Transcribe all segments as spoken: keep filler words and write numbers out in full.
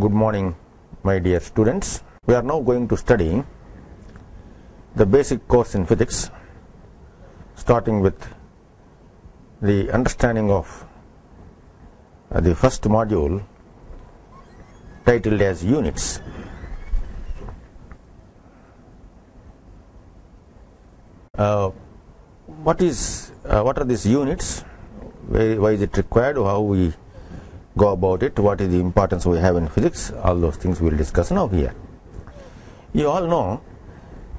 Good morning, my dear students. We are now going to study the basic course in physics, starting with the understanding of the first module titled as units. Uh, what is uh, what are these units? Where, why is it required? How we go about it, what is the importance we have in physics, all those things we will discuss now here. You all know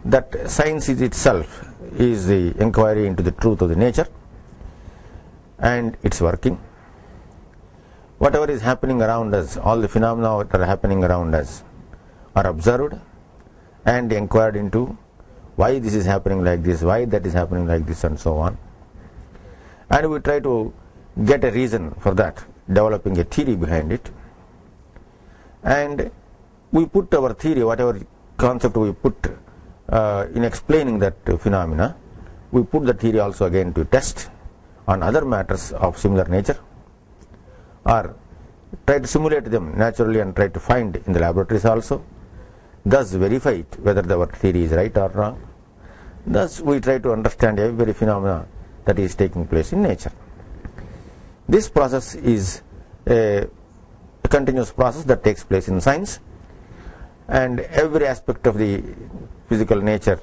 that science is itself is the inquiry into the truth of the nature and its working. Whatever is happening around us, all the phenomena that are happening around us are observed and inquired into why this is happening like this, why that is happening like this, and so on. And we try to get a reason for that, developing a theory behind it, and we put our theory, whatever concept we put uh, in explaining that uh, phenomena, we put the theory also again to test on other matters of similar nature, or try to simulate them naturally and try to find in the laboratories also, thus verify it whether our theory is right or wrong. Thus we try to understand every phenomena that is taking place in nature. This process is a, a continuous process that takes place in science, and every aspect of the physical nature,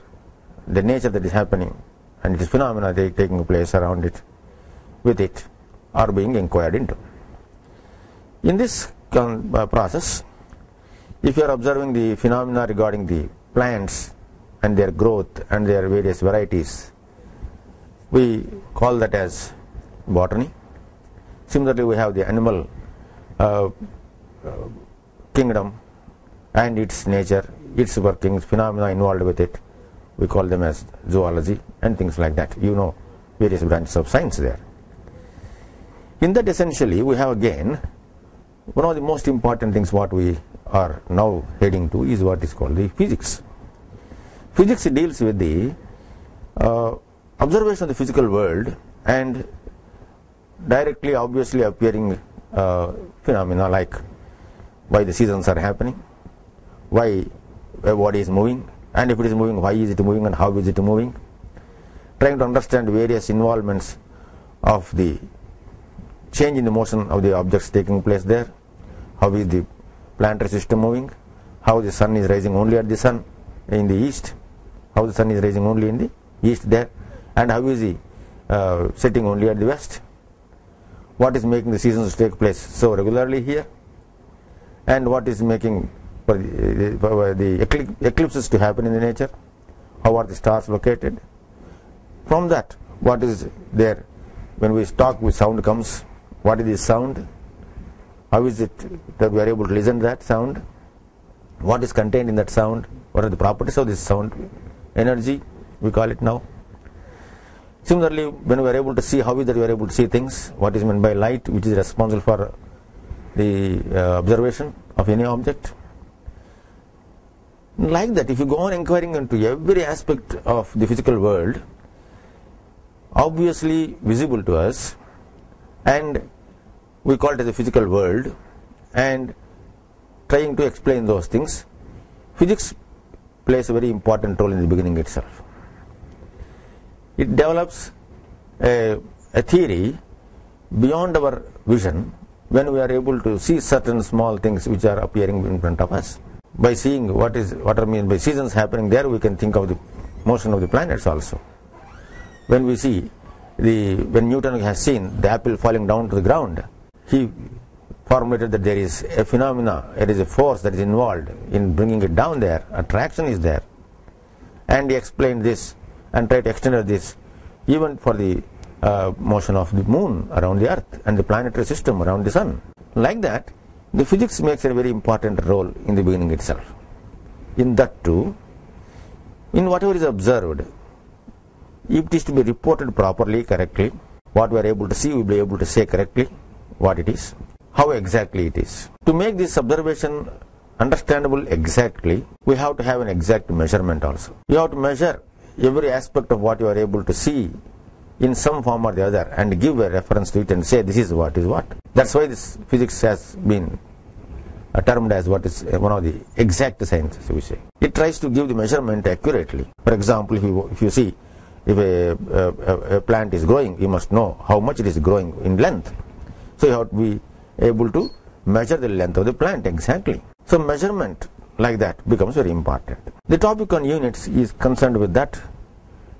the nature that is happening and its phenomena that is taking place around it, with it, are being inquired into. In this process, if you are observing the phenomena regarding the plants and their growth and their various varieties, we call that as botany. Similarly, we have the animal uh, kingdom and its nature, its workings, phenomena involved with it. We call them as zoology and things like that. You know, various branches of science there. In that, essentially, we have again one of the most important things what we are now heading to is what is called the physics. Physics deals with the uh, observation of the physical world and directly, obviously appearing uh, phenomena like why the seasons are happening, why a body is moving, and if it is moving, why is it moving and how is it moving. Trying to understand various involvements of the change in the motion of the objects taking place there, how is the planetary system moving, how the sun is rising only at the sun in the east, how the sun is rising only in the east there, and how is the uh, setting only at the west. What is making the seasons take place so regularly here, and what is making for the, for the eclipses to happen in the nature, how are the stars located. From that, what is there when we talk with sound comes, what is the sound, how is it that we are able to listen to that sound, what is contained in that sound, what are the properties of this sound, energy we call it now. Similarly, when we are able to see, how is that we are able to see things, what is meant by light, which is responsible for the uh, observation of any object. Like that, if you go on inquiring into every aspect of the physical world, obviously visible to us, and we call it as a physical world, and trying to explain those things, physics plays a very important role in the beginning itself. It develops a, a theory beyond our vision when we are able to see certain small things which are appearing in front of us. By seeing what is what are meant by seasons happening there, we can think of the motion of the planets also. When we see the when Newton has seen the apple falling down to the ground, he formulated that there is a phenomena, there is a force that is involved in bringing it down there. Attraction is there, and he explained this and try to extend this even for the uh, motion of the moon around the earth and the planetary system around the sun. Like that, the physics makes a very important role in the beginning itself. In that too, in whatever is observed, if it is to be reported properly, correctly, what we are able to see, we will be able to say correctly what it is, how exactly it is. To make this observation understandable exactly, we have to have an exact measurement also. You have to measure every aspect of what you are able to see in some form or the other and give a reference to it and say this is what is what. That's why this physics has been are termed as what is one of the exact sciences, we say. It tries to give the measurement accurately. For example, if you, if you see, if a, a, a plant is growing, you must know how much it is growing in length. So you have to be able to measure the length of the plant exactly. So measurement like that becomes very important. The topic on units is concerned with that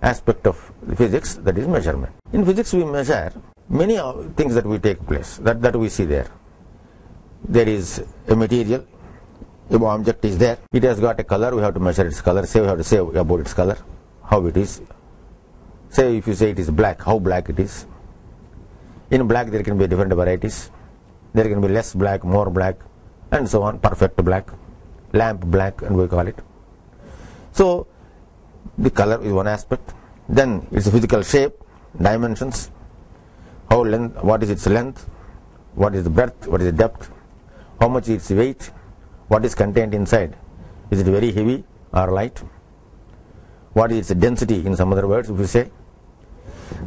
aspect of physics, that is measurement. In physics we measure many things that we take place, that, that we see there. There is a material, an object is there, it has got a color, we have to measure its color, say we have to say about its color, how it is. Say if you say it is black, how black it is. In black there can be different varieties, there can be less black, more black, and so on, perfect black, lamp black, and we call it. So the color is one aspect, then its physical shape, dimensions, how length, what is its length, what is the breadth, what is the depth, how much is its weight, what is contained inside, is it very heavy or light, what is its density, in some other words, if you say.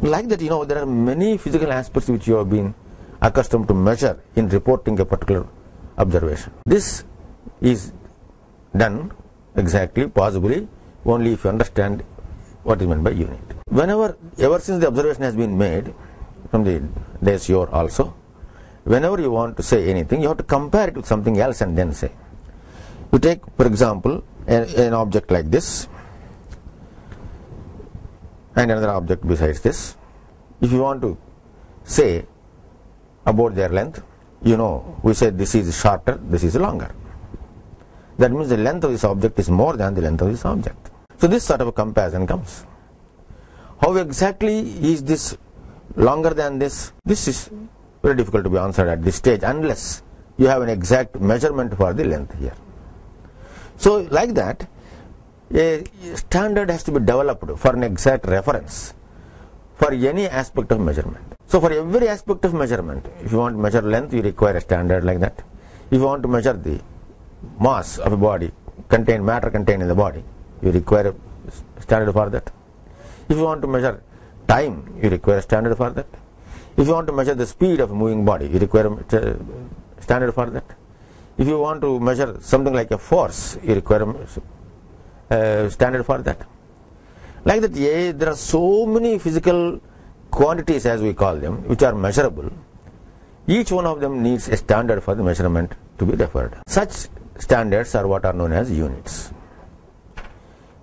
Like that, you know, there are many physical aspects which you have been accustomed to measure in reporting a particular observation. This is done exactly, possibly, only if you understand what is meant by unit. Whenever, ever since the observation has been made, from the days yore also, whenever you want to say anything, you have to compare it with something else and then say. You take, for example, a, an object like this, and another object besides this. If you want to say about their length, you know, we say this is shorter, this is longer. That means the length of this object is more than the length of this object. So this sort of a comparison comes. How exactly is this longer than this? This is very difficult to be answered at this stage unless you have an exact measurement for the length here. So like that, a standard has to be developed for an exact reference for any aspect of measurement. So for every aspect of measurement, if you want to measure length, you require a standard like that. If you want to measure the mass of a body, contained matter contained in the body, you require a standard for that. If you want to measure time, you require a standard for that. If you want to measure the speed of a moving body, you require a standard for that. If you want to measure something like a force, you require a Uh, standard for that. Like that, yeah, there are so many physical quantities, as we call them, which are measurable. Each one of them needs a standard for the measurement to be referred. Such standards are what are known as units.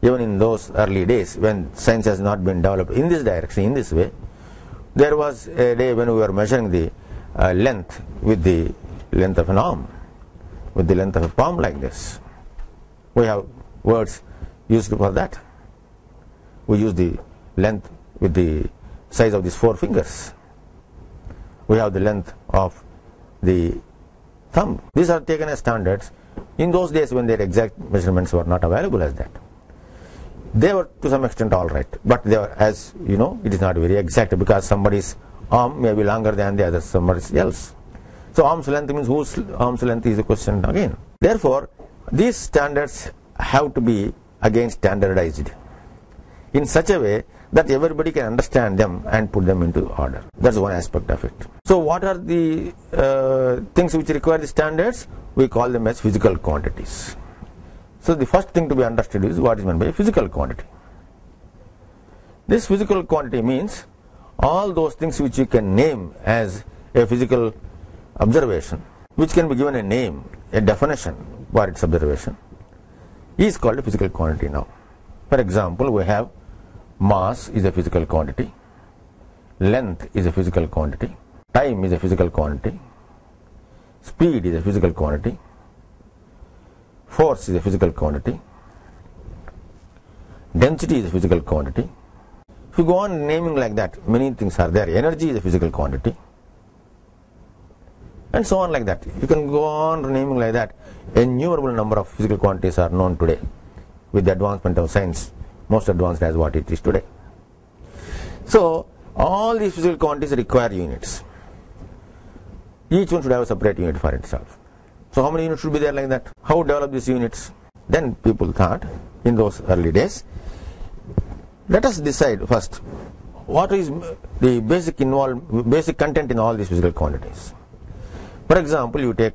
Even in those early days, when science has not been developed in this direction, in this way, there was a day when we were measuring the uh, length with the length of an arm, with the length of a palm, like this. We have words used for that. We use the length with the size of these four fingers. We have the length of the thumb. These are taken as standards in those days when their exact measurements were not available as that. They were to some extent all right, but they were, as you know, it is not very exact because somebody's arm may be longer than the other somebody else. So arm's length means whose arm's length is the question again. Therefore, these standards have to be again standardized in such a way that everybody can understand them and put them into order. That's one aspect of it. So what are the uh, things which require the standards? We call them as physical quantities. So the first thing to be understood is what is meant by a physical quantity. This physical quantity means all those things which you can name as a physical observation, which can be given a name, a definition for its observation, is called a physical quantity now. For example, we have mass is a physical quantity, length is a physical quantity, time is a physical quantity, speed is a physical quantity, force is a physical quantity, density is a physical quantity. If you go on naming like that, many things are there. Energy is a physical quantity, and so on like that. You can go on naming like that. Innumerable number of physical quantities are known today with the advancement of science, most advanced as what it is today. So all these physical quantities require units. Each one should have a separate unit for itself. So how many units should be there like that? How develop these units? Then people thought in those early days, let us decide first what is the basic involved, basic content in all these physical quantities. For example, you take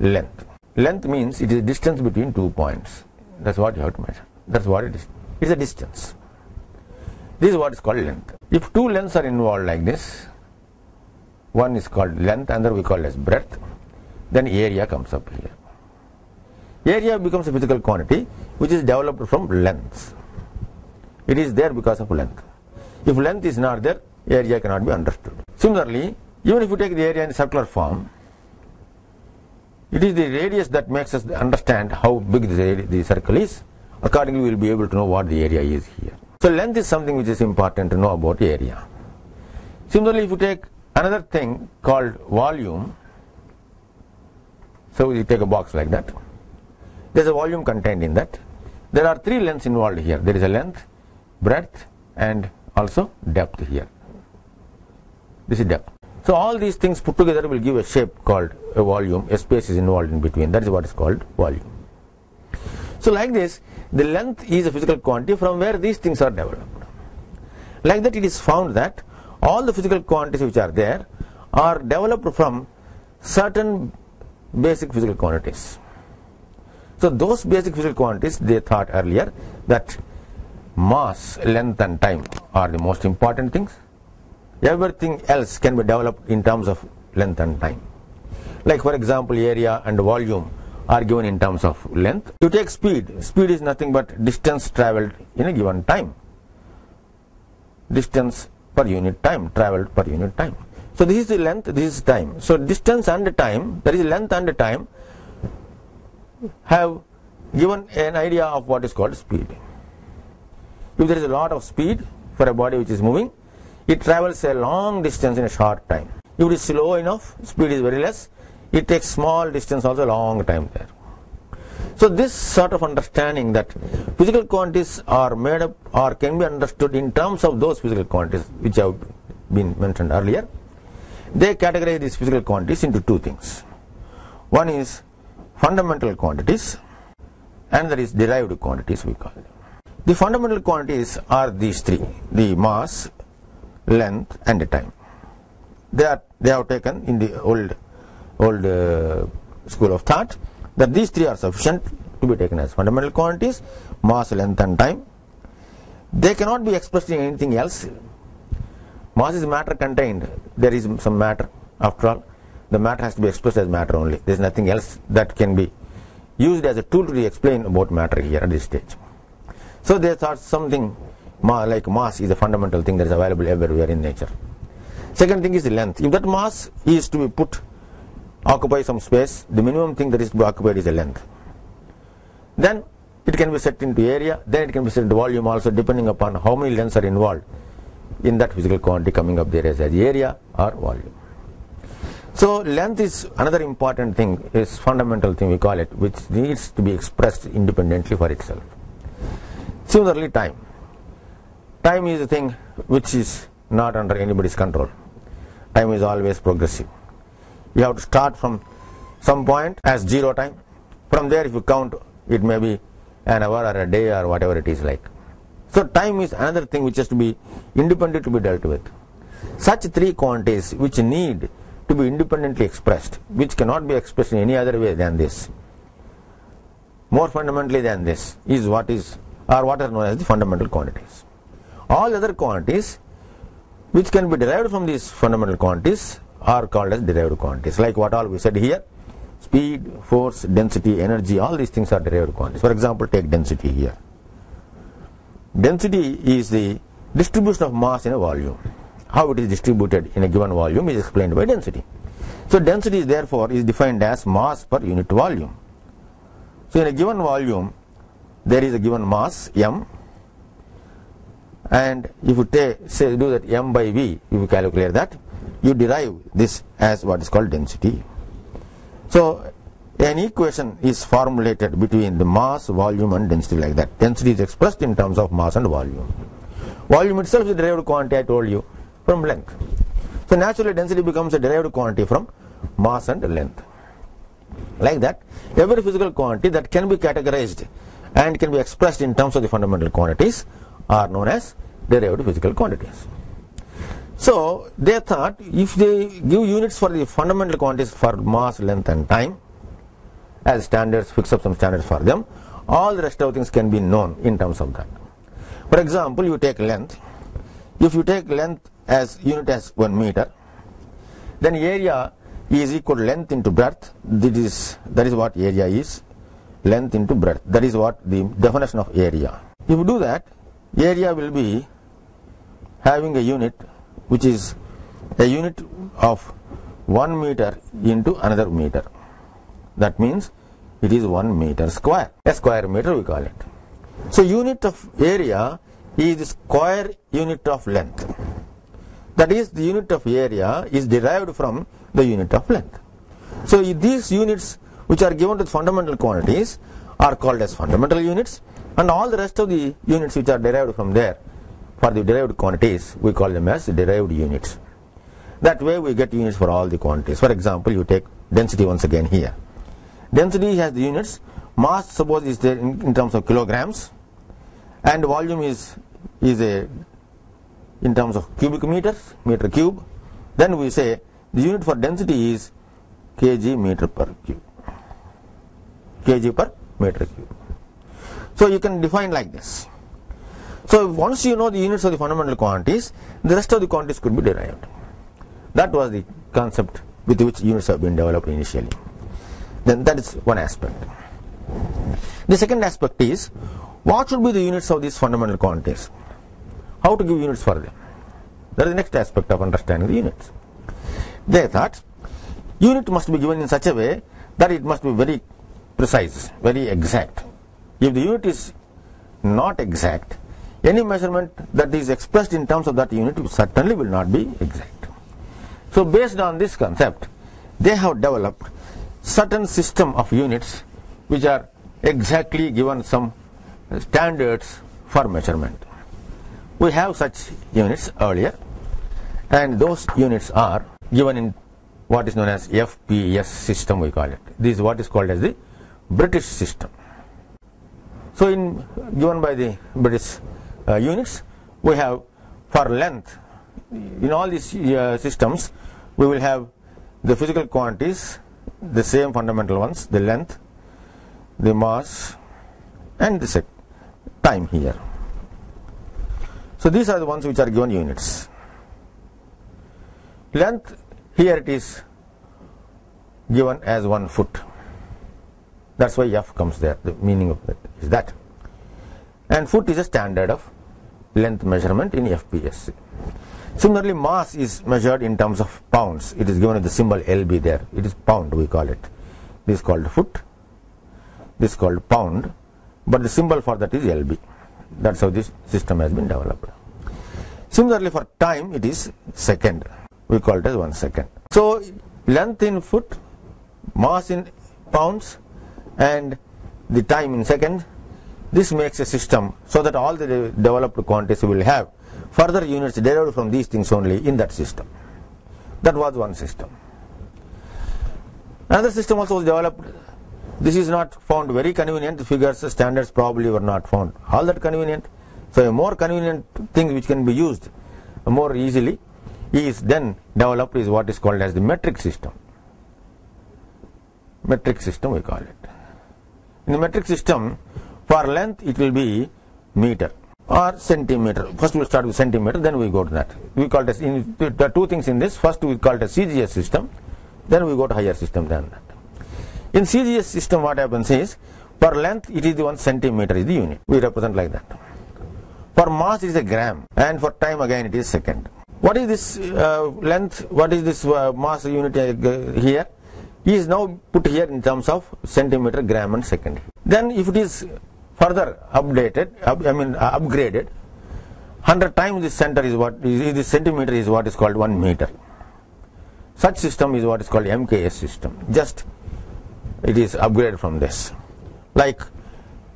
length. Length means it is a distance between two points. That's what you have to measure. That's what it is. It's a distance. This is what is called length. If two lengths are involved like this, one is called length, another we call as breadth, then area comes up here. Area becomes a physical quantity which is developed from lengths. It is there because of length. If length is not there, area cannot be understood. Similarly, even if you take the area in circular form, it is the radius that makes us understand how big the circle is. Accordingly, we will be able to know what the area is here. So length is something which is important to know about area. Similarly, if you take another thing called volume, so you take a box like that. There is a volume contained in that. There are three lengths involved here. There is a length, breadth, and also depth here. This is depth. So all these things put together will give a shape called a volume. A space is involved in between. That is what is called volume. So like this, the length is a physical quantity from where these things are developed. Like that, it is found that all the physical quantities which are there are developed from certain basic physical quantities. So those basic physical quantities, they thought earlier that mass, length and time are the most important things. Everything else can be developed in terms of length and time. Like for example, area and volume are given in terms of length. You take speed. Speed is nothing but distance travelled in a given time. Distance per unit time, travelled per unit time. So this is the length, this is time. So distance and time, that is length and time, have given an idea of what is called speed. If there is a lot of speed for a body which is moving, it travels a long distance in a short time. If it is slow enough, speed is very less, it takes small distance also a long time there. So this sort of understanding that physical quantities are made up or can be understood in terms of those physical quantities which have been mentioned earlier, they categorize these physical quantities into two things. One is fundamental quantities, and there is derived quantities we call them. The fundamental quantities are these three, the mass, length and the time. They are they have taken in the old old uh, school of thought that these three are sufficient to be taken as fundamental quantities, mass, length and time. They cannot be expressed in anything else. Mass is matter contained. There is some matter. After all, the matter has to be expressed as matter only. There is nothing else that can be used as a tool to explain about matter here at this stage. So they thought something like mass is a fundamental thing that is available everywhere in nature. Second thing is length. If that mass is to be put, occupy some space, the minimum thing that is to be occupied is the length. Then it can be set into area, then it can be set into volume also, depending upon how many lengths are involved in that physical quantity coming up there as area or volume. So length is another important thing, is fundamental thing we call it, which needs to be expressed independently for itself. Similarly, time. Time is a thing which is not under anybody's control. Time is always progressive. You have to start from some point as zero time. From there, if you count, it may be an hour or a day or whatever it is like. So time is another thing which has to be independent to be dealt with. Such three quantities which need to be independently expressed, which cannot be expressed in any other way than this, more fundamentally than this, is what is or what are known as the fundamental quantities. All other quantities which can be derived from these fundamental quantities are called as derived quantities. Like what all we said here, speed, force, density, energy, all these things are derived quantities. For example, take density here. Density is the distribution of mass in a volume. How it is distributed in a given volume is explained by density. So density is therefore is defined as mass per unit volume. So in a given volume, there is a given mass, m. And if you take, say, do that m by v, if you calculate that, you derive this as what is called density. So an equation is formulated between the mass, volume and density like that. Density is expressed in terms of mass and volume. Volume itself is a derived quantity, I told you, from length. So naturally density becomes a derived quantity from mass and length. Like that, every physical quantity that can be categorized and can be expressed in terms of the fundamental quantities are known as derived physical quantities. So they thought if they give units for the fundamental quantities for mass, length and time, as standards, fix up some standards for them. All the rest of things can be known in terms of that. For example, you take length. If you take length as unit as one meter, then area is equal to length into breadth. That is, that is what area is. Length into breadth. That is what the definition of area. If you do that, area will be having a unit which is a unit of one meter into another meter. That means it is one meter square. A square meter we call it. So unit of area is the square unit of length. That is, the unit of area is derived from the unit of length. So these units which are given to the fundamental quantities are called as fundamental units, and all the rest of the units which are derived from there for the derived quantities, we call them as derived units. That way we get units for all the quantities. For example, you take density once again here. Density has the units. Mass, suppose, is there in, in terms of kilograms, and volume is is a in terms of cubic meters, meter cube. Then we say the unit for density is kg meter per cube, kg per meter cube. So you can define like this. So once you know the units of the fundamental quantities, the rest of the quantities could be derived. That was the concept with which units have been developed initially. Then that is one aspect. The second aspect is, what should be the units of these fundamental quantities? How to give units for them? That is the next aspect of understanding the units. They thought unit must be given in such a way that it must be very precise, very exact. If the unit is not exact, any measurement that is expressed in terms of that unit certainly will not be exact. So based on this concept, they have developed certain system of units which are exactly given some standards for measurement. We have such units earlier, and those units are given in what is known as F P S system, we call it. This is what is called as the British system. So in given by the British uh, units, we have for length, in all these uh, systems, we will have the physical quantities, the same fundamental ones, the length, the mass, and the sec time here. So these are the ones which are given units. Length, here it is given as one foot. That's why F comes there. The meaning of that is that. And foot is a standard of length measurement in F P S. Similarly, mass is measured in terms of pounds. It is given with the symbol L B there. It is pound, we call it. This is called foot. This is called pound. But the symbol for that is L B. That's how this system has been developed. Similarly, for time, it is second. We call it as one second. So length in foot, mass in pounds, and the time in seconds. This makes a system so that all the de developed quantities will have further units derived from these things only in that system. That was one system. Another system also was developed. This is not found very convenient. The figures, the standards probably were not found all that convenient. So a more convenient thing which can be used more easily is then developed, is what is called as the metric system. Metric system, we call it. In the metric system, for length it will be meter or centimeter. First we'll start with centimeter, then we go to that. We call it as, in, there are two things in this. First we call it a C G S system, then we go to higher system than that. In C G S system, what happens is, for length it is the one centimeter is the unit. We represent like that. For mass it is a gram, and for time again it is second. What is this uh, length? What is this uh, mass unit uh, here? He is now put here in terms of centimeter, gram, and second. Then if it is further updated, up, I mean uh, upgraded, one hundred times this center is what is this centimeter is what is called one meter. Such system is what is called M K S system. Just it is upgraded from this. Like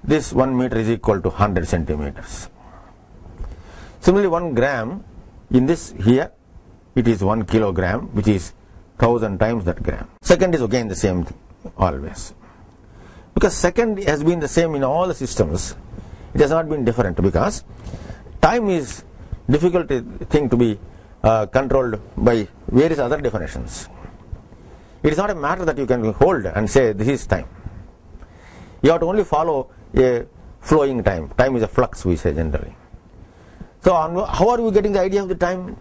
this, one meter is equal to one hundred centimeters. Similarly, one gram in this here, it is one kilogram, which is thousand times that gram. Second is again the same thing always. Because second has been the same in all the systems, it has not been different, because time is difficult thing to be uh, controlled by various other definitions. It is not a matter that you can hold and say this is time. You have to only follow a flowing time. Time is a flux, we say generally. So on, how are we getting the idea of the time?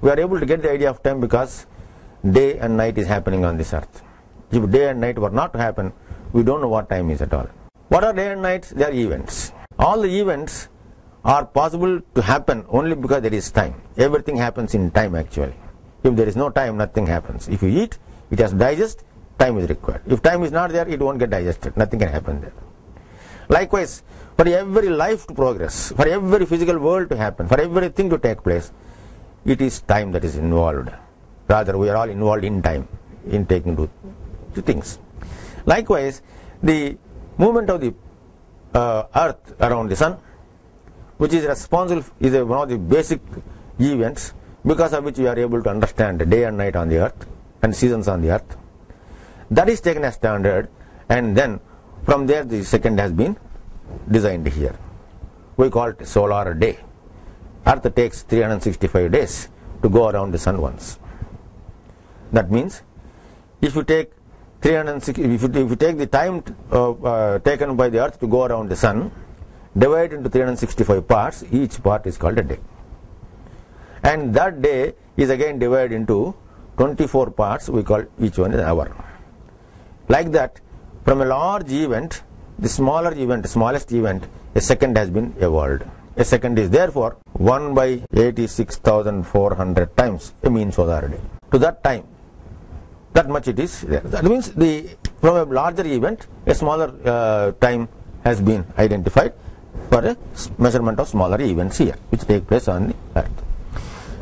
We are able to get the idea of time because day and night is happening on this earth. If day and night were not to happen, we don't know what time is at all. What are day and nights? They are events. All the events are possible to happen only because there is time. Everything happens in time actually. If there is no time, nothing happens. If you eat, it has to digest, time is required. If time is not there, it won't get digested. Nothing can happen there. Likewise, for every life to progress, for every physical world to happen, for everything to take place, it is time that is involved. Rather, we are all involved in time, in taking to, to things. Likewise, the movement of the uh, earth around the sun, which is responsible, is a, one of the basic events because of which we are able to understand the day and night on the earth and seasons on the earth. That is taken as standard, and then from there the second has been designed here. We call it solar day. Earth takes three hundred sixty-five days to go around the sun once. That means if you take three hundred sixty, if you, if you take the time uh, uh, taken by the earth to go around the sun, divide into three hundred sixty-five parts, each part is called a day. And that day is again divided into twenty-four parts, we call each one an hour. Like that, from a large event, the smaller event, the smallest event, a second has been evolved. A second is therefore one by eighty-six thousand four hundred times a mean solar day. To that time, that much it is there. That means the from a larger event, a smaller uh, time has been identified for a measurement of smaller events here, which take place on the earth.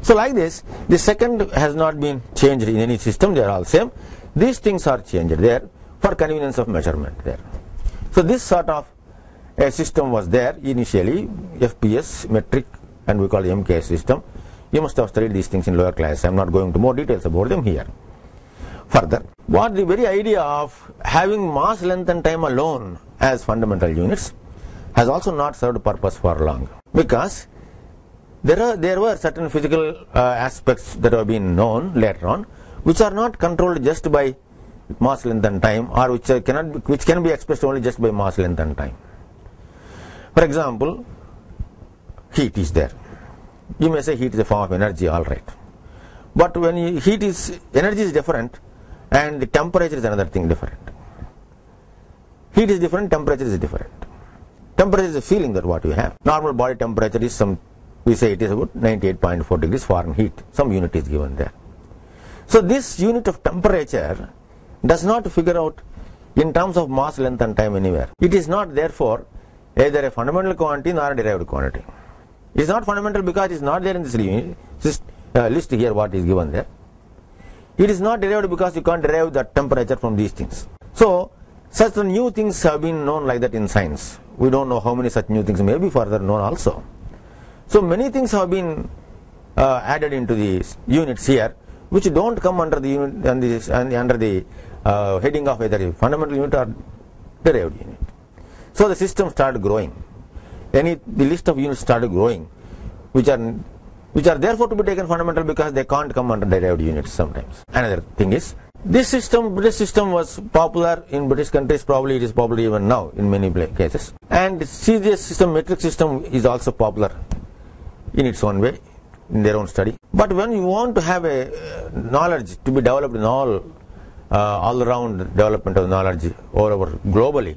So like this, the second has not been changed in any system, they are all same. These things are changed there for convenience of measurement there. So this sort of a system was there initially, F P S, metric, and we call M K S system. You must have studied these things in lower class. I am not going to more details about them here. Further, what the very idea of having mass, length and time alone as fundamental units has also not served purpose for long, because there are there were certain physical uh, aspects that have been known later on, which are not controlled just by mass, length and time, or which cannot be, which can be expressed only just by mass, length and time. For example, heat is there. You may say heat is a form of energy, all right. But when you, heat is energy is different, and the temperature is another thing different. Heat is different, temperature is different. Temperature is a feeling that what you have. Normal body temperature is some, we say it is about ninety-eight point four degrees Fahrenheit. Some unit is given there. So this unit of temperature does not figure out in terms of mass, length and time anywhere. It is not therefore either a fundamental quantity nor a derived quantity. It is not fundamental because it is not there in this list, uh, list here what is given there. It is not derived because you can't derive the temperature from these things. So such new things have been known like that in science. We don't know how many such new things may be further known also. So many things have been uh, added into these units here, which don't come under the unit and this and under the uh, heading of either fundamental unit or derived unit. So the system started growing. Any the list of units started growing, which are which are therefore to be taken fundamental because they can't come under derived units sometimes. Another thing is this system. British system was popular in British countries. Probably it is popular even now in many cases. And C G S system, metric system, is also popular in its own way, in their own study. But when you want to have a uh, knowledge to be developed in all uh, all around development of knowledge all over globally,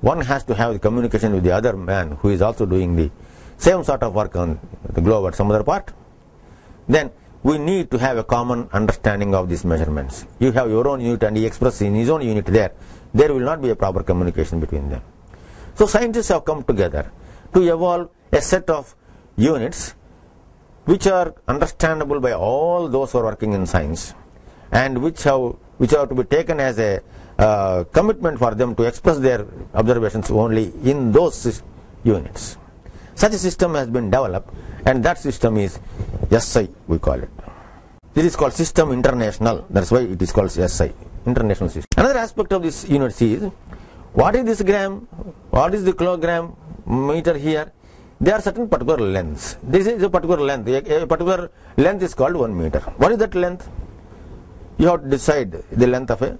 one has to have the communication with the other man who is also doing the same sort of work on the globe or some other part. Then we need to have a common understanding of these measurements. You have your own unit and he expresses in his own unit there. There will not be a proper communication between them. So scientists have come together to evolve a set of units which are understandable by all those who are working in science, and which have which are to be taken as a uh, commitment for them to express their observations only in those units. Such a system has been developed, and that system is S I, we call it. This is called System International. That's why it is called S I, International System. Another aspect of this unit is, what is this gram, what is the kilogram, meter here? There are certain particular lengths. This is a particular length. A particular length is called one meter. What is that length? You have to decide the length of a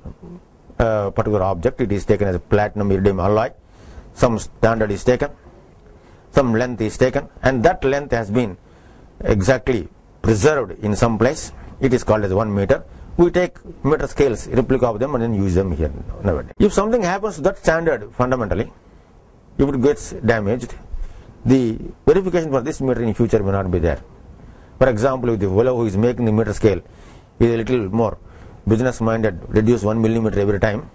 uh, particular object, it is taken as a platinum iridium alloy. Some standard is taken, some length is taken, and that length has been exactly preserved in some place. It is called as one meter. We take meter scales, replica of them, and then use them here nowadays. If something happens to that standard fundamentally, if it gets damaged, the verification for this meter in future may not be there. For example, if the fellow who is making the meter scale is a little more business minded, reduce one millimeter every time,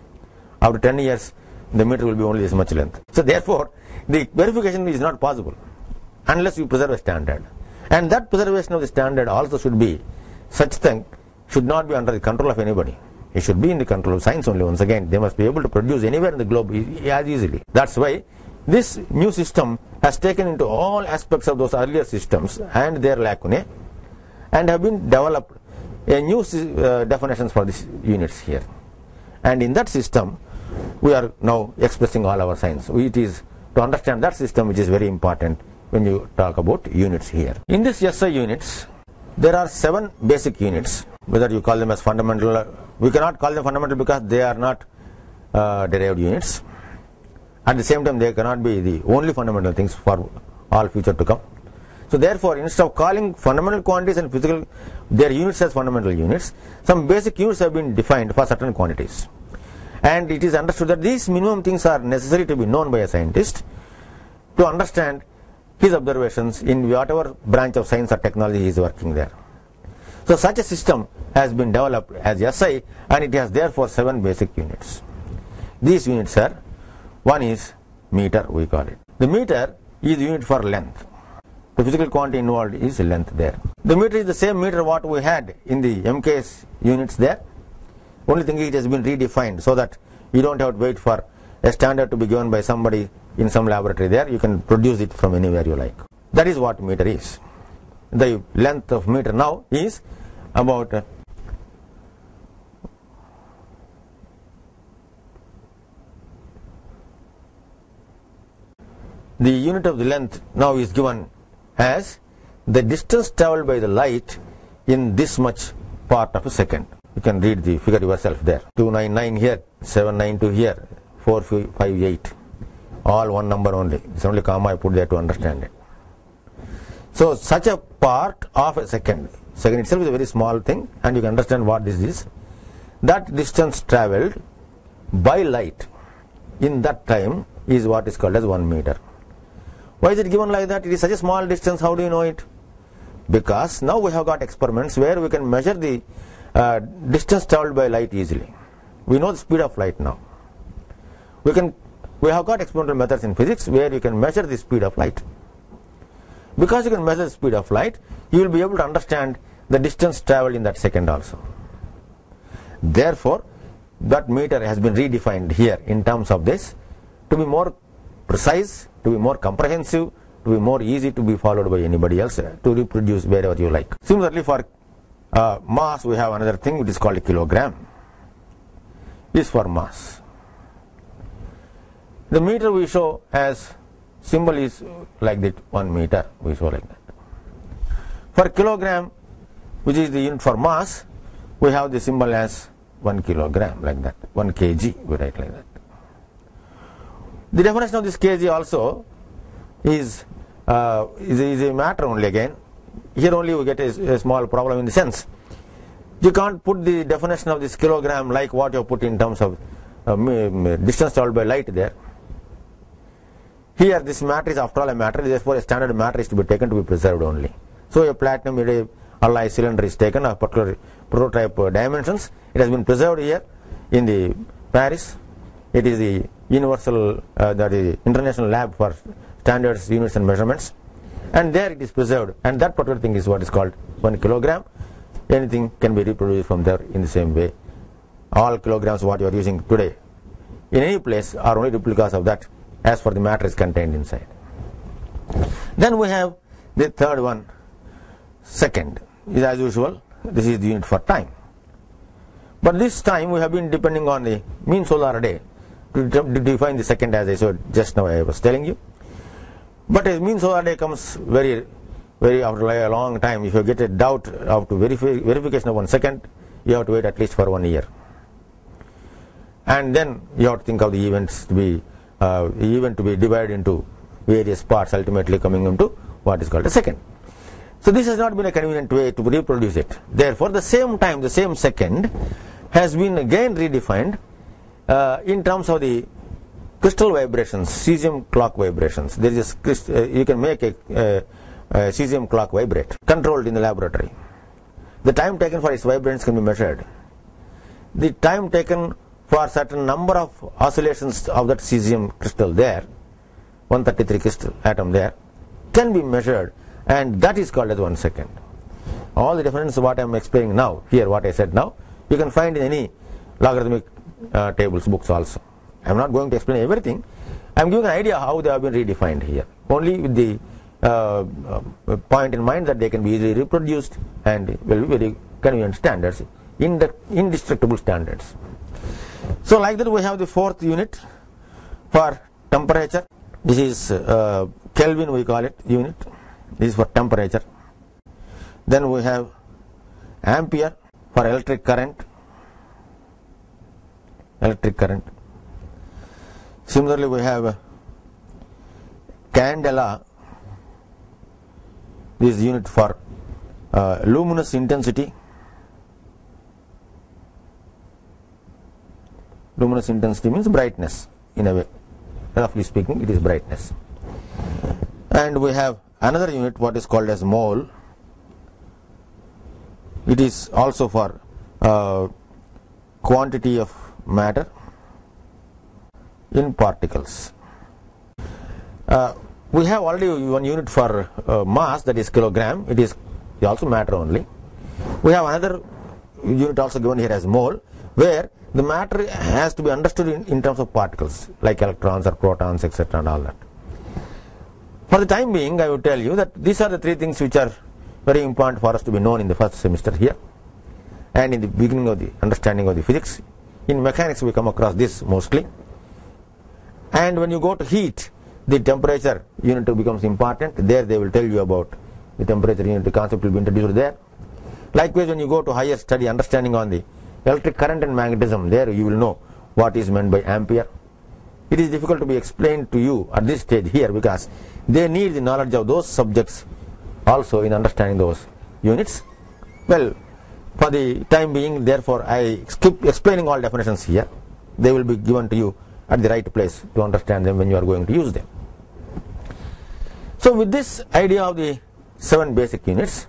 after ten years the meter will be only this much length. So therefore the verification is not possible unless you preserve a standard, and that preservation of the standard also should be such thing should not be under the control of anybody. It should be in the control of science only. Once again, they must be able to produce anywhere in the globe as easily. That's why this new system has taken into all aspects of those earlier systems and their lacunae, and have been developed a new uh, definitions for these units here. And in that system, we are now expressing all our science. It is to understand that system which is very important when you talk about units here. In this S I units, there are seven basic units. Whether you call them as fundamental, we cannot call them fundamental because they are not uh, derived units. At the same time, they cannot be the only fundamental things for all future to come. So therefore, instead of calling fundamental quantities and physical their units as fundamental units, some basic units have been defined for certain quantities. And it is understood that these minimum things are necessary to be known by a scientist to understand his observations in whatever branch of science or technology he is working there. So such a system has been developed as S I, and it has therefore seven basic units. These units are, one is meter, we call it. The meter is unit for length. The physical quantity involved is length there. The meter is the same meter what we had in the M K S units there. Only thing is it has been redefined so that you don't have to wait for a standard to be given by somebody in some laboratory there. You can produce it from anywhere you like. That is what meter is. The length of meter now is about the unit of the length now is given as the distance traveled by the light in this much part of a second. You can read the figure yourself there. two ninety-nine here, seven ninety-two here, four fifty-eight. All one number only. It's only comma I put there to understand it. So such a part of a second, second itself is a very small thing, and you can understand what this is. That distance travelled by light in that time is what is called as one meter. Why is it given like that? It is such a small distance, how do you know it? Because now we have got experiments where we can measure the uh, distance travelled by light easily. We know the speed of light now. We can, we have got experimental methods in physics where you can measure the speed of light. Because you can measure the speed of light, you will be able to understand the distance travelled in that second also. Therefore, that meter has been redefined here in terms of this to be more precise, to be more comprehensive, to be more easy to be followed by anybody else, to reproduce wherever you like. Similarly, for uh, mass, we have another thing which is called a kilogram. This is for mass. The meter we show as symbol is like that, one meter we show like that. For kilogram, which is the unit for mass, we have the symbol as one kilogram like that, one kg we write like that. The definition of this kg also is uh, is, is a matter only again. Here only we get a, a small problem in the sense you can't put the definition of this kilogram like what you put in terms of uh, distance traveled by light there. Here this matter is after all a matter, therefore a standard matter is to be taken to be preserved only. So a platinum iridium alloy cylinder is taken of particular prototype dimensions. It has been preserved here in the Paris. It is the universal, uh, that is international lab for standards, units and measurements. And there it is preserved, and that particular thing is what is called one kilogram. Anything can be reproduced from there in the same way. All kilograms what you are using today in any place are only replicas of that, as for the matter is contained inside. Then we have the third one, second. As usual, this is the unit for time. But this time we have been depending on the mean solar day to define the second, as I said just now I was telling you. But a mean solar day comes very, very after a long time. If you get a doubt of verif verification of one second, you have to wait at least for one year. and then you have to think of the events to be uh, event to be divided into various parts, ultimately coming into what is called a second. So this has not been a convenient way to reproduce it. Therefore the same time, the same second has been again redefined uh, in terms of the crystal vibrations, cesium clock vibrations. There is a, uh, you can make a, uh, a cesium clock vibrate, controlled in the laboratory. The time taken for its vibrations can be measured. The time taken for certain number of oscillations of that cesium crystal there, one thirty-three crystal atom there, can be measured, and that is called as one second. All the difference what I am explaining now, here what I said now, you can find in any logarithmic uh, tables books also. I am not going to explain everything. I am giving an idea how they have been redefined here, only with the uh, uh, point in mind that they can be easily reproduced and will be very convenient standards, indestructible standards. So like that we have the fourth unit for temperature. This is uh, Kelvin, we call it unit. This is for temperature. Then we have ampere for electric current. Electric current. Similarly, we have candela. This is unit for uh, luminous intensity. Luminous intensity means brightness in a way. Roughly speaking, it is brightness. And we have another unit what is called as mole. It is also for uh, quantity of matter in particles. Uh, we have already one unit for uh, mass, that is kilogram. It is also matter only. We have another unit also given here as mole, where the matter has to be understood in, in terms of particles like electrons or protons, et cetera and all that. For the time being, I would tell you that these are the three things which are very important for us to be known in the first semester here and in the beginning of the understanding of the physics. In mechanics we come across this mostly, and when you go to heat, the temperature unit becomes important. There they will tell you about the temperature unit, the concept will be introduced there. Likewise, when you go to higher study, understanding on the electric current and magnetism, there you will know what is meant by ampere. It is difficult to be explained to you at this stage here, because they need the knowledge of those subjects also in understanding those units. Well, for the time being, therefore, I skip explaining all definitions here. They will be given to you at the right place to understand them when you are going to use them. So with this idea of the seven basic units,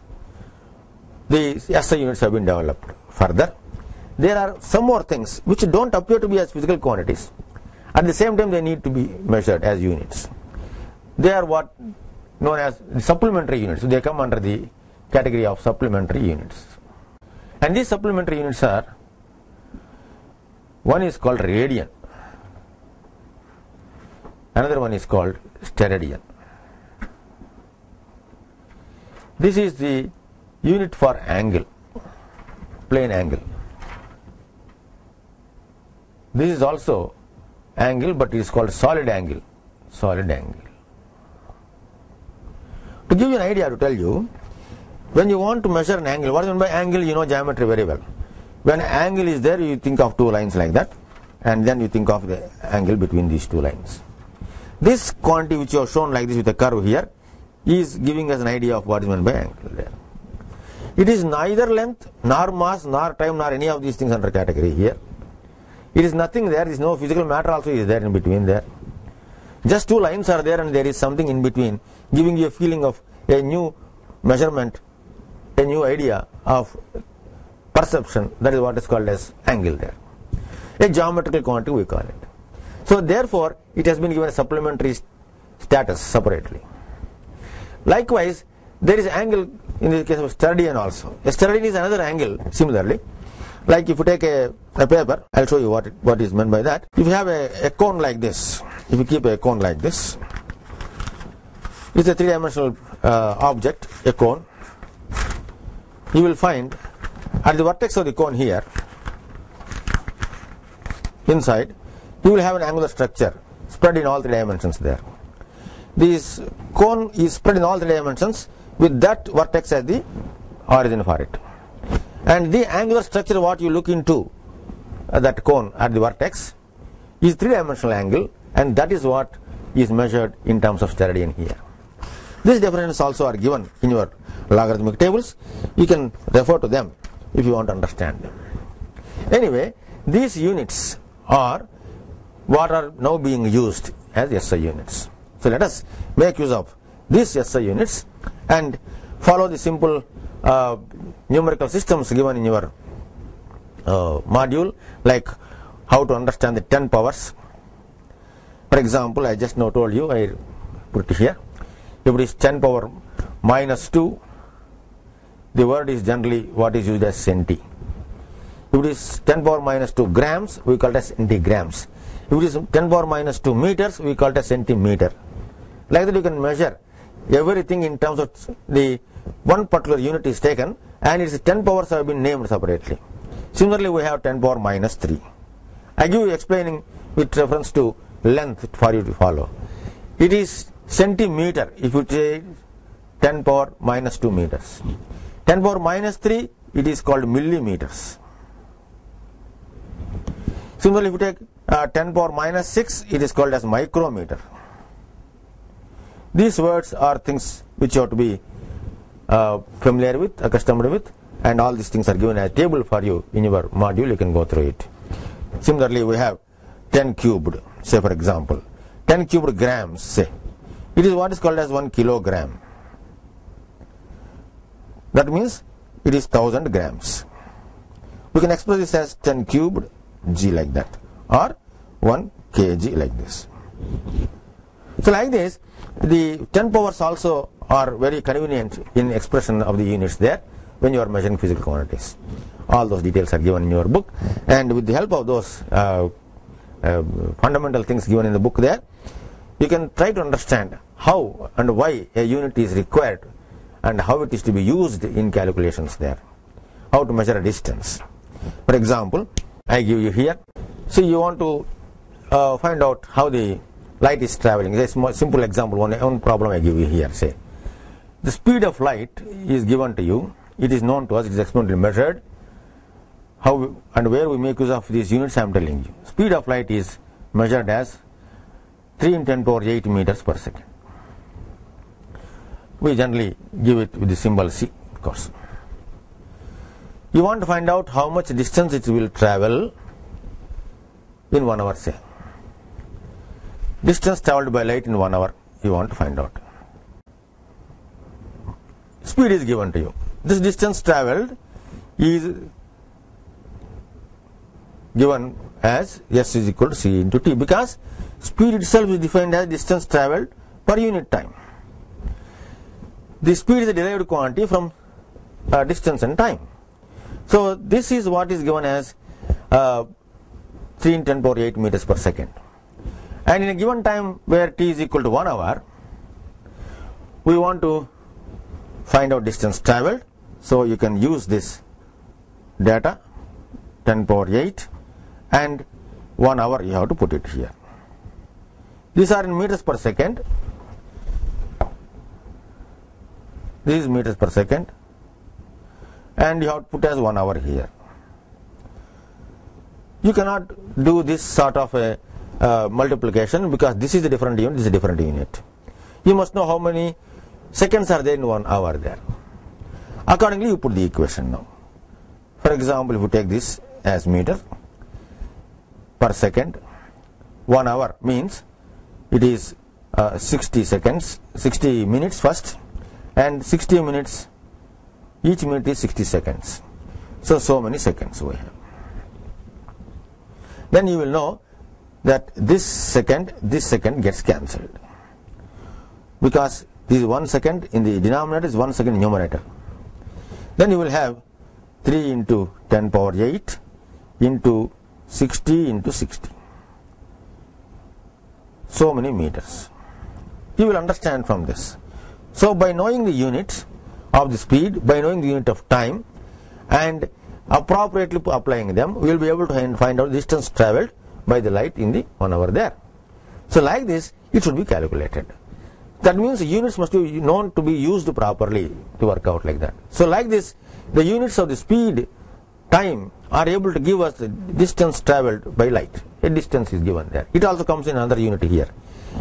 the S I units have been developed further. There are some more things which don't appear to be as physical quantities. At the same time, they need to be measured as units. They are what known as supplementary units. They come under the category of supplementary units. And these supplementary units are, one is called radian, another one is called steradian. This is the unit for angle, plane angle. This is also angle, but it is called solid angle. Solid angle. To give you an idea, to tell you, when you want to measure an angle, what is meant by angle? You know geometry very well. When angle is there, you think of two lines like that, and then you think of the angle between these two lines. This quantity which you have shown like this with a curve here is giving us an idea of what is meant by angle there. It is neither length, nor mass, nor time, nor any of these things under category here. It is nothing there, there is no physical matter also is there in between there. Just two lines are there and there is something in between, giving you a feeling of a new measurement, a new idea of perception. That is what is called as angle there. A geometrical quantity we call it. So therefore, it has been given a supplementary status separately. Likewise, there is angle in the case of steradian also. A steradian is another angle similarly. Like if you take a, a paper, I'll show you what it, what is meant by that. If you have a, a cone like this, if you keep a cone like this, it's a three-dimensional uh, object, a cone. You will find at the vertex of the cone here, inside, you will have an angular structure spread in all three dimensions there. This cone is spread in all three dimensions with that vertex as the origin for it. And the angular structure what you look into uh, that cone at the vertex is three-dimensional angle, and that is what is measured in terms of steradian here. These definitions also are given in your logarithmic tables. You can refer to them if you want to understand them. Anyway, these units are what are now being used as S I units. So let us make use of these S I units and follow the simple uh, numerical systems given in your uh, module, like how to understand the ten powers. For example, I just now told you, I put it here. If it is ten power minus two, the word is generally what is used as centi. If it is ten power minus two grams, we call it as centigrams. If it is ten power minus two meters, we call it as centimeter. Like that, you can measure everything in terms of the one particular unit is taken, and its ten powers have been named separately. Similarly, we have ten power minus three. I give you explaining with reference to length for you to follow. It is centimeter if you take ten power minus two meters. ten power minus three, it is called millimeters. Similarly, if you take uh, ten power minus six, it is called as micrometer. These words are things which you have to be uh, familiar with, accustomed with, and all these things are given as a table for you in your module. You can go through it. Similarly, we have ten cubed, say for example. ten cubed grams, say. It is what is called as one kilogram. That means it is one thousand grams. We can express this as ten cubed g like that, or one kilogram like this. So like this, the ten powers also are very convenient in expression of the units there when you are measuring physical quantities. All those details are given in your book, and with the help of those uh, uh, fundamental things given in the book there, you can try to understand how and why a unit is required and how it is to be used in calculations there. How to measure a distance. For example, I give you here. So you want to uh, find out how the light is traveling. This is a simple example. One, one problem I give you here. Say, the speed of light is given to you. It is known to us. It is experimentally measured. How we, and where we make use of these units, I am telling you. Speed of light is measured as three into ten power eight meters per second. We generally give it with the symbol c, of course. You want to find out how much distance it will travel in one hour, say. Distance traveled by light in one hour, you want to find out. Speed is given to you. This distance traveled is given as S is equal to c into t, because speed itself is defined as distance traveled per unit time. The speed is a derived quantity from uh, distance and time. So this is what is given as uh, three in ten power eight meters per second. And in a given time where t is equal to one hour, we want to find out distance traveled. So you can use this data, ten power eight, and one hour you have to put it here. These are in meters per second. This is meters per second, and you have to put as one hour here. You cannot do this sort of a uh, multiplication, because this is a different unit, this is a different unit. You must know how many seconds are there in one hour there. Accordingly, you put the equation now. For example, if you take this as meter per second, one hour means it is uh, sixty seconds, sixty minutes first, and sixty minutes, each minute is sixty seconds. So, so many seconds we have. Then you will know that this second, this second gets cancelled, because this one second in the denominator is one second in numerator. Then you will have three into ten power eight into sixty into sixty. So many meters. You will understand from this. So by knowing the units of the speed, by knowing the unit of time, and appropriately applying them, we will be able to find out distance travelled by the light in the one hour there. So like this, it should be calculated. That means the units must be known to be used properly to work out like that. So like this, the units of the speed time are able to give us the distance travelled by light. A distance is given there. It also comes in another unit here.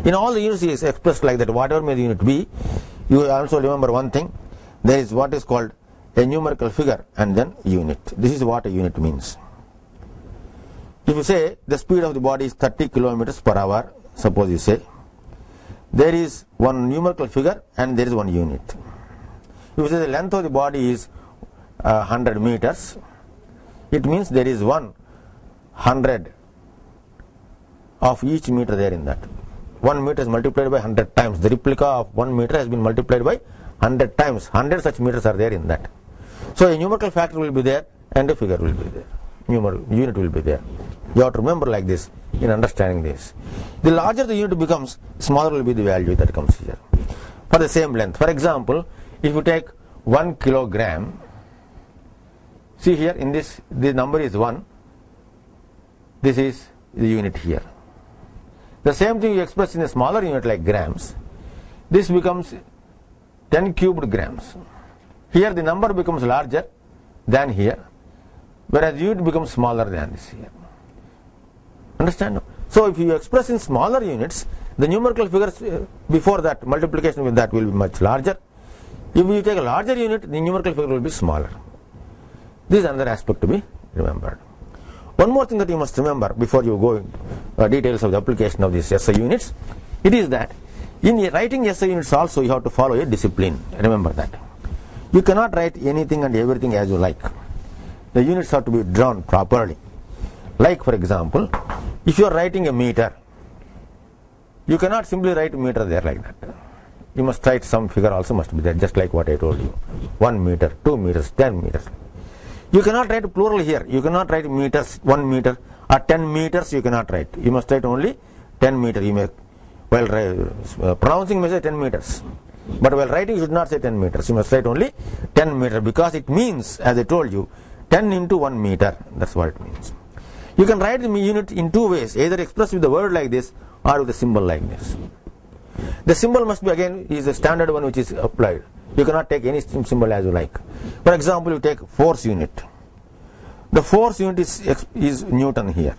In all the units is expressed like that, whatever may the unit be. You also remember one thing, there is what is called a numerical figure and then unit. This is what a unit means. If you say the speed of the body is thirty kilometers per hour, suppose you say, there is one numerical figure and there is one unit. If you say the length of the body is uh, one hundred meters, it means there is one hundred of each meter there in that. One meter is multiplied by one hundred times. The replica of one meter has been multiplied by one hundred times. one hundred such meters are there in that. So a numerical factor will be there and a figure will be there. Numeral unit will be there. You have to remember like this in understanding this. The larger the unit becomes, smaller will be the value that comes here. For the same length. For example, if you take one kilogram, see here in this, the number is one. This is the unit here. The same thing you express in a smaller unit like grams. This becomes ten cubed grams. Here the number becomes larger than here, whereas unit becomes smaller than this here. Understand? So if you express in smaller units, the numerical figures before that, multiplication with that will be much larger. If you take a larger unit, the numerical figure will be smaller. This is another aspect to be remembered. One more thing that you must remember before you go into uh, details of the application of these S I units, it is that in writing S I units also you have to follow a discipline. Remember that. You cannot write anything and everything as you like. The units have to be drawn properly. Like for example, if you are writing a meter, you cannot simply write meter there like that. You must write some figure also must be there, just like what I told you. One meter, two meters, ten meters. You cannot write plural here. You cannot write meters, one meter or ten meters. You cannot write. You must write only ten meter. You may while uh, pronouncing may say ten meters, but while writing you should not say ten meters. You must write only ten meter because it means, as I told you, ten into one meter. That's what it means. You can write the unit in two ways: either expressed with the word like this or with a symbol like this. The symbol must be again is the standard one which is applied. You cannot take any symbol as you like. For example, you take force unit. The force unit is, is Newton here.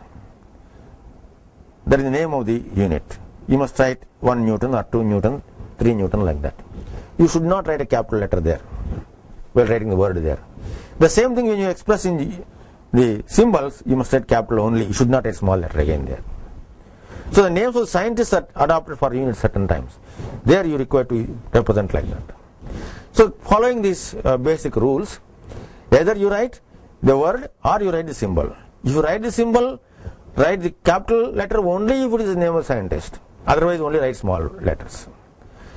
That is the name of the unit. You must write one Newton or two Newton, three Newton like that. You should not write a capital letter there while writing the word there. The same thing when you express in the symbols, you must write capital only. You should not write small letter again there. So the names of scientists are adopted for units certain times. There you require to represent like that. So following these uh, basic rules, either you write the word or you write the symbol. If you write the symbol, write the capital letter only if it is the name of scientist. Otherwise only write small letters.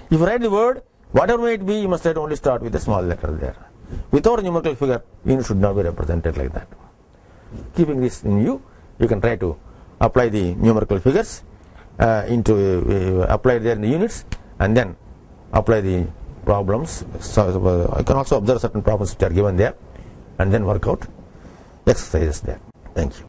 If you write the word, whatever may it be, you must write only start with a small letter there. Without numerical figure, unit should not be represented like that. Keeping this in view, you can try to apply the numerical figures uh, into uh, apply there in the units and then apply the problems. So, uh, I can also observe certain problems which are given there and then work out exercises there. Thank you.